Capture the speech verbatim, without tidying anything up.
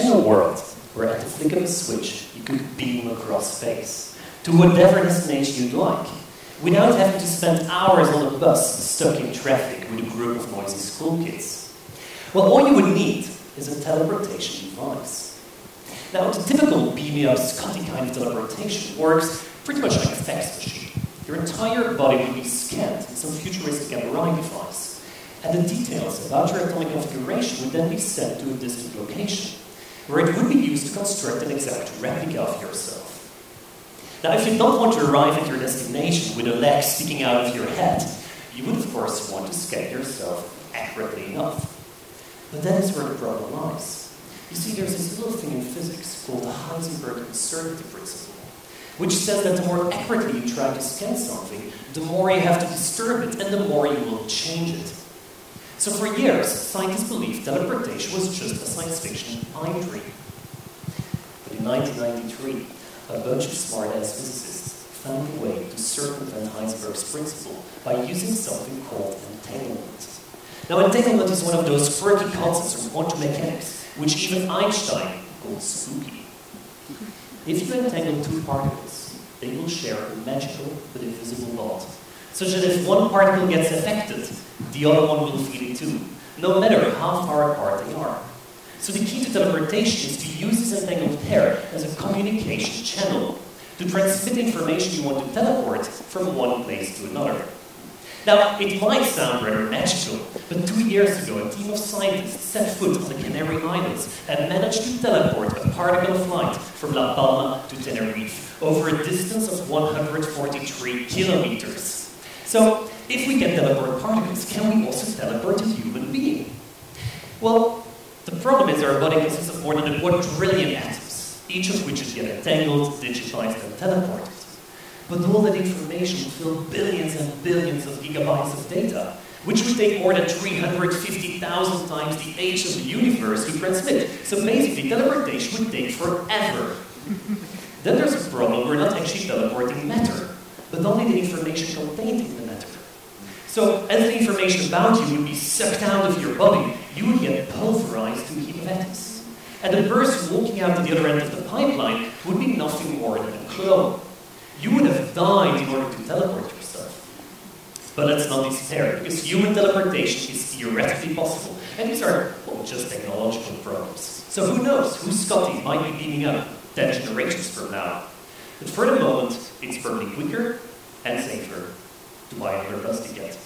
Imagine a world where at the flick of a switch you could beam across space to whatever destination you'd like, without having to spend hours on a bus stuck in traffic with a group of noisy school kids. Well, all you would need is a teleportation device. Now, the typical beam-me-up Scotty kind of teleportation works pretty much like a fax machine. Your entire body would be scanned in some futuristic M R I device, and the details about your atomic configuration would then be sent to a distant location, where it would be used to construct an exact replica of yourself. Now, if you don't want to arrive at your destination with a leg sticking out of your head, you would of course want to scan yourself accurately enough. But that is where the problem lies. You see, there's this little thing in physics called the Heisenberg uncertainty principle, which says that the more accurately you try to scan something, the more you have to disturb it and the more you will change it. So for years, scientists believed teleportation was just a science fiction pine dream. But in nineteen ninety-three, a bunch of smart-ass physicists found a way to circumvent Heisenberg's principle by using something called entanglement. Now, entanglement is one of those quirky concepts from quantum mechanics, which even Einstein called spooky. If you entangle two particles, they will share a magical but invisible bond, such that if one particle gets affected, the other one will feel it too, no matter how far apart they are. So the key to teleportation is to use this entangled pair as a communication channel, to transmit information you want to teleport from one place to another. Now, it might sound rather magical, but two years ago a team of scientists set foot on the Canary Islands and managed to teleport a particle of light from La Palma to Tenerife over a distance of one hundred forty-three kilometers. So, if we can teleport particles, can we also teleport a human being? Well, the problem is our body consists of more than a quadrillion atoms, each of which is yet entangled, digitized, and teleported. But all that information would fill billions and billions of gigabytes of data, which would take more than three hundred fifty thousand times the age of the universe to transmit. So basically, teleportation would take forever. Then there's a problem: we're not actually teleporting matter, but only the information contained in the matter. So as the information about you would be sucked out of your body, you would get pulverized to a heap of atoms. And the person walking out to the other end of the pipeline would be nothing more than a clone. You would have died in order to teleport yourself. But let's not despair, because human teleportation is theoretically possible. And these are, well, just technological problems. So who knows who Scotty might be beaming up ten generations from now. But for the moment, it's probably quicker and safer to buy another bus ticket.